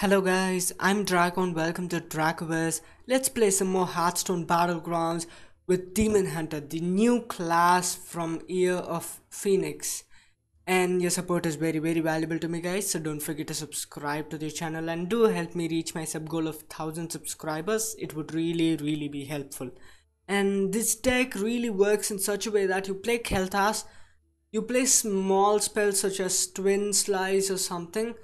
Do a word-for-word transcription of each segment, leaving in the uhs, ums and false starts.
Hello guys, I'm Draco and welcome to Dracoverse. Let's play some more Hearthstone Battlegrounds with Demon Hunter, the new class from Ear of Phoenix. And your support is very very valuable to me guys, so don't forget to subscribe to the channel and do help me reach my sub goal of one thousand subscribers. It would really really be helpful. And this deck really works in such a way that you play Kael'Thas, you play small spells such as Twin Slice or something,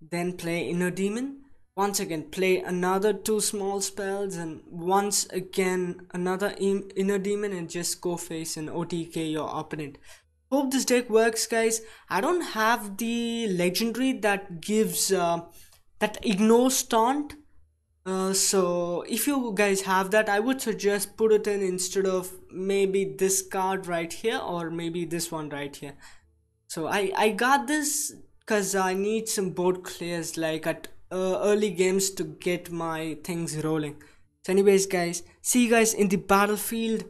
then play Inner Demon, once again play another two small spells, and once again another Inner Demon, and just go face and O T K your opponent. Hope this deck works guys. I don't have the legendary that gives uh, that ignores taunt, uh, so if you guys have that, I would suggest put it in instead of maybe this card right here or maybe this one right here. So I, I got this because I need some board clears like at uh, early games to get my things rolling. So anyways guys, see you guys in the battlefield.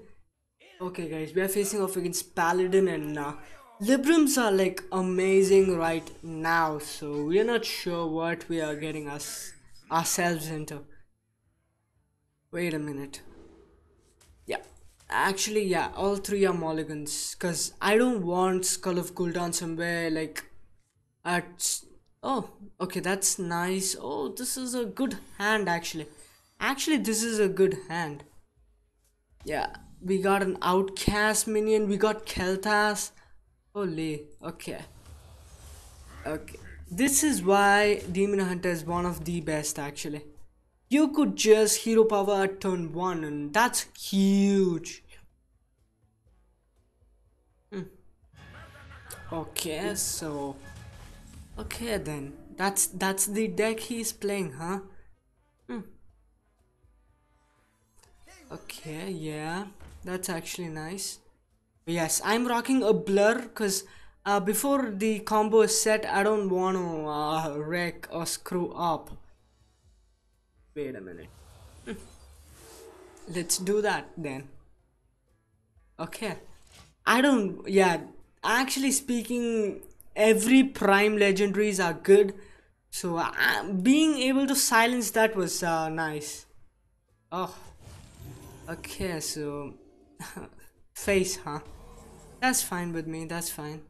Okay guys, we are facing off against Paladin, and uh, Librams are like amazing right now, so we are not sure what we are getting us ourselves into. Wait a minute. Yeah, actually yeah, all three are mulligans because I don't want Skull of Gul'dan somewhere like at, oh okay, that's nice. Oh, this is a good hand actually. Actually this is a good hand. Yeah, we got an outcast minion, we got Kael'Thas. Holy, okay. Okay, this is why Demon Hunter is one of the best actually. You could just hero power at turn one and that's huge. Hmm. Okay, so okay then, that's that's the deck he's playing, huh? Hmm. Okay, yeah, that's actually nice. Yes, I'm rocking a blur because uh, before the combo is set, I don't want to uh, wreck or screw up. Wait a minute. Hmm. Let's do that then. Okay, I don't, yeah, actually speaking, every prime legendaries are good, so uh, being able to silence that was uh, nice. Oh, okay, so face, huh? That's fine with me, that's fine.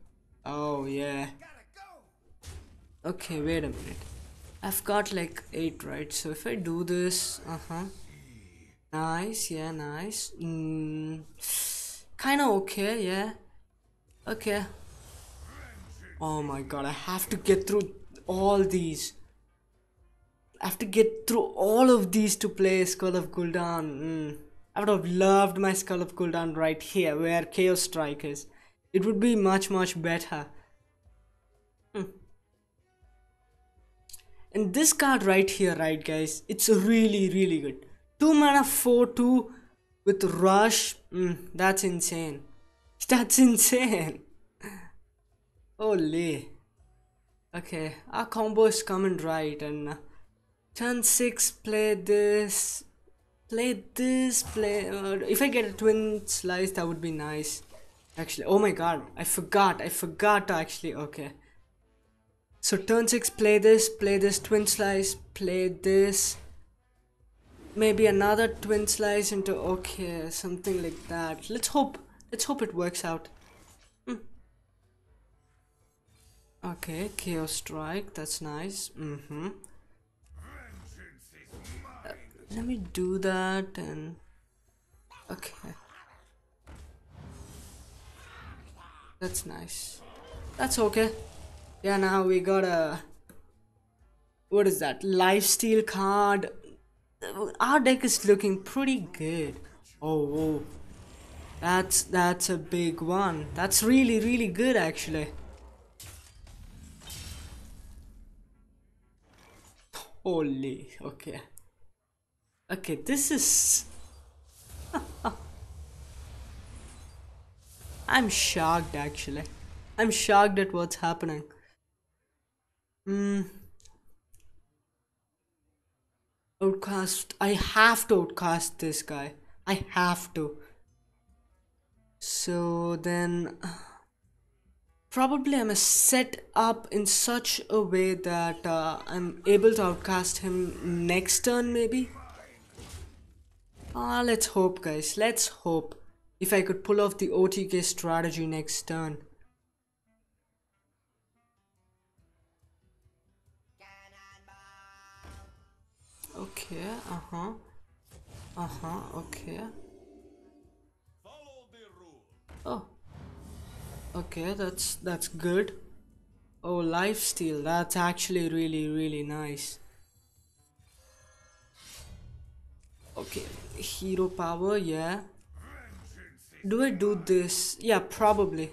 Oh yeah, okay, wait a minute, I've got like eight, right? So if I do this, uh-huh, nice, yeah, nice. Mm, kind of okay, yeah, okay. Oh my god, I have to get through all these. I have to get through all of these to play Skull of Gul'dan. Mm. I would have loved my Skull of Gul'dan right here where Chaos Strike is. It would be much much better. Hmm. And this card right here, right guys, it's really really good. two mana four two with rush. Mm, that's insane. That's insane. Holy. Okay, our combo is coming right, and uh, turn six, play this, play this, play, uh, if I get a Twin Slice that would be nice actually. Oh my god, I forgot, I forgot actually. Okay, so turn six, play this, play this, Twin Slice, play this, maybe another Twin Slice into, okay, something like that. Let's hope, let's hope it works out. Okay, Chaos Strike, that's nice. Mm-hmm. Uh, let me do that and... okay. That's nice. That's okay. Yeah, now we got a... what is that? Lifesteal card. Our deck is looking pretty good. Oh, whoa. That's, that's a big one. That's really, really good actually. Holy, okay. Okay, this is... I'm shocked actually. I'm shocked at what's happening. Hmm. Outcast. I have to outcast this guy. I have to. So then... probably I'm set up in such a way that uh, I'm able to outcast him next turn maybe. Ah, uh, let's hope guys, let's hope. If I could pull off the O T K strategy next turn. Okay, uh-huh. Uh-huh, okay. Oh. Okay, that's that's good. Oh, lifesteal, that's actually really, really nice. Okay, hero power, yeah. Do I do this? Yeah, probably.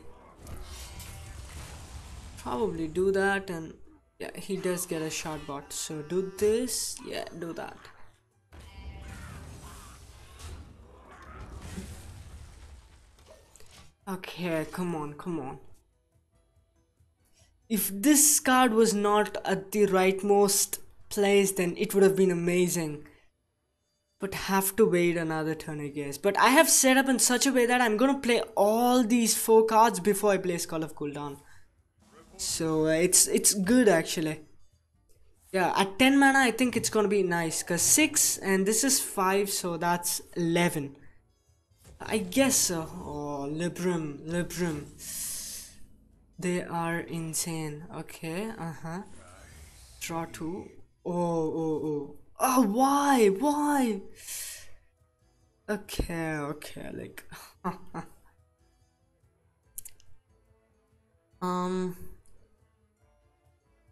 Probably do that, and yeah, he does get a shot bot. So do this, yeah, do that. Okay, come on, come on. If this card was not at the rightmost place, then it would have been amazing. But have to wait another turn, I guess. But I have set up in such a way that I'm gonna play all these four cards before I play Skull of Gul'dan. So uh, it's it's good actually. Yeah, at ten mana I think it's gonna be nice, cause six and this is five, so that's eleven. I guess so. Oh, Libram, Libram. They are insane. Okay, uh huh. Draw two. Oh, oh, oh. Oh, why? Why? Okay, okay, like. um.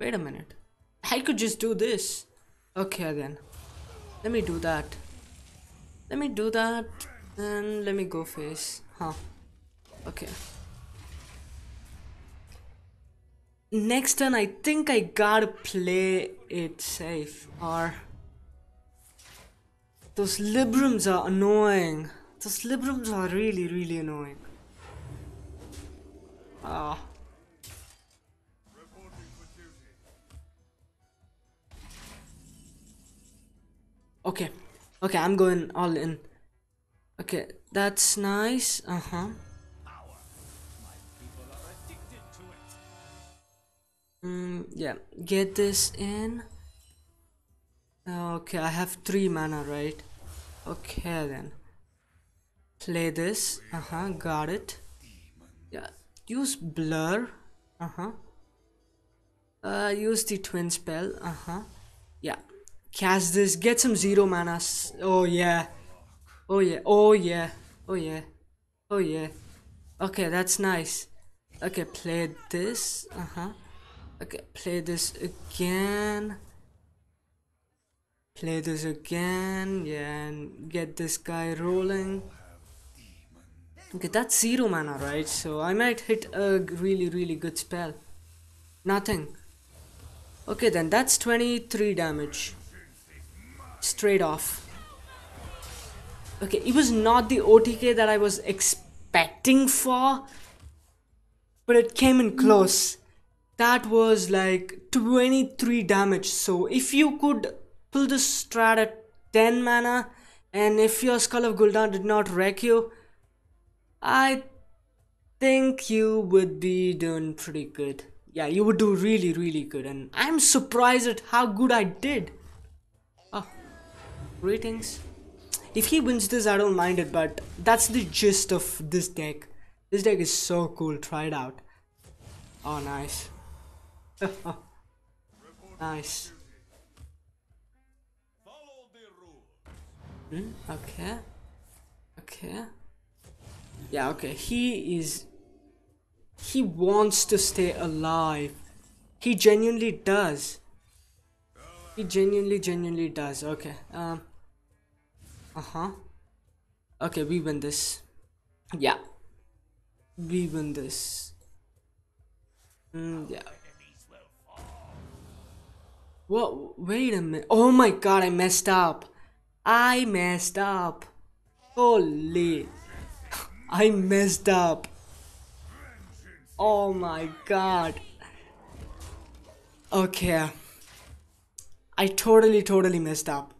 Wait a minute. I could just do this. Okay, then. Let me do that. Let me do that. And let me go face. Huh. Okay. Next turn, I think I gotta play it safe. Or. Those Librams are annoying. Those Librams are really, really annoying. Ah. Okay. Okay, I'm going all in. Okay, that's nice. Uh-huh. Mm, yeah, get this in. Okay, I have three mana, right? Okay, then. Play this. Uh-huh, got it. Yeah, use Blur. Uh-huh. Uh, use the Twin Spell. Uh-huh. Yeah. Cast this. Get some zero mana. Oh, yeah. Oh, yeah. Oh, yeah. Oh, yeah. Oh, yeah. Okay, that's nice. Okay, play this. Uh-huh. Okay, play this again. Play this again, yeah, and get this guy rolling. Okay, that's zero mana, right? So I might hit a really, really good spell. Nothing. Okay, then that's twenty-three damage. Straight off. Okay, it was not the O T K that I was expecting for, but it came in close. That was like twenty-three damage. So if you could pull this strat at ten mana, and if your Skull of Gul'dan did not wreck you, I think you would be doing pretty good. Yeah, you would do really, really good, and I'm surprised at how good I did. Oh, greetings. If he wins this, I don't mind it, but that's the gist of this deck. This deck is so cool, try it out. Oh, nice. Nice. Okay, okay, yeah, okay, he is, he wants to stay alive, he genuinely does, he genuinely, genuinely does, okay, um, uh-huh, okay, we win this, yeah, we win this, mm, yeah. Whoa, wait a minute, oh my god, I messed up. I messed up. Holy. I messed up. Oh my god. Okay. I totally, totally messed up.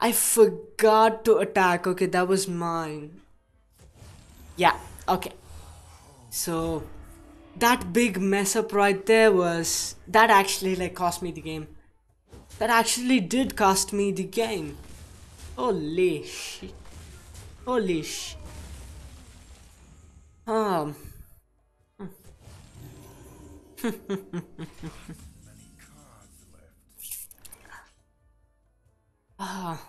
I forgot to attack. Okay, that was mine. Yeah, okay. So that big mess up right there was, that actually like cost me the game. That actually did cost me the game. Holy shit. Holy shit. Um. Ah.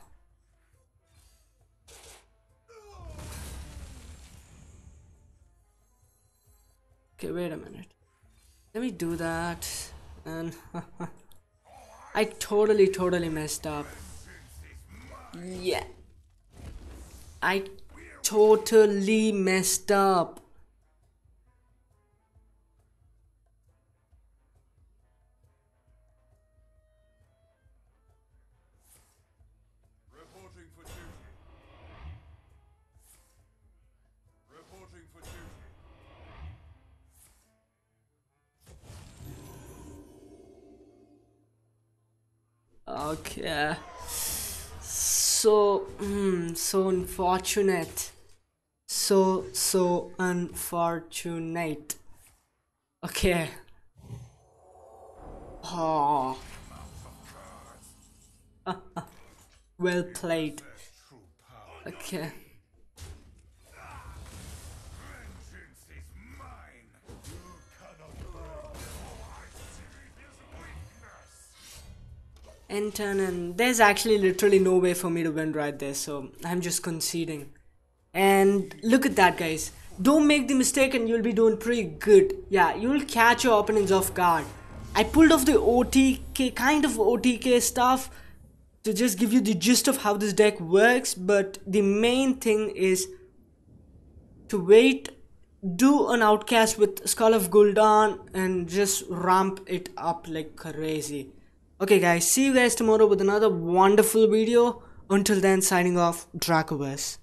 Okay, wait a minute. Let me do that. And I totally, totally messed up. Yeah. I totally messed up. Okay, so mm, so unfortunate, so so unfortunate. Okay. Oh. Well played. Okay. End turn, and there's actually literally no way for me to win right there, so I'm just conceding. And look at that, guys. Don't make the mistake and you'll be doing pretty good. Yeah, you'll catch your opponents off guard. I pulled off the O T K, kind of O T K stuff to just give you the gist of how this deck works, but the main thing is to wait, do an outcast with Skull of Gul'dan and just ramp it up like crazy. Okay guys, see you guys tomorrow with another wonderful video. Until then, signing off, Dracoverse.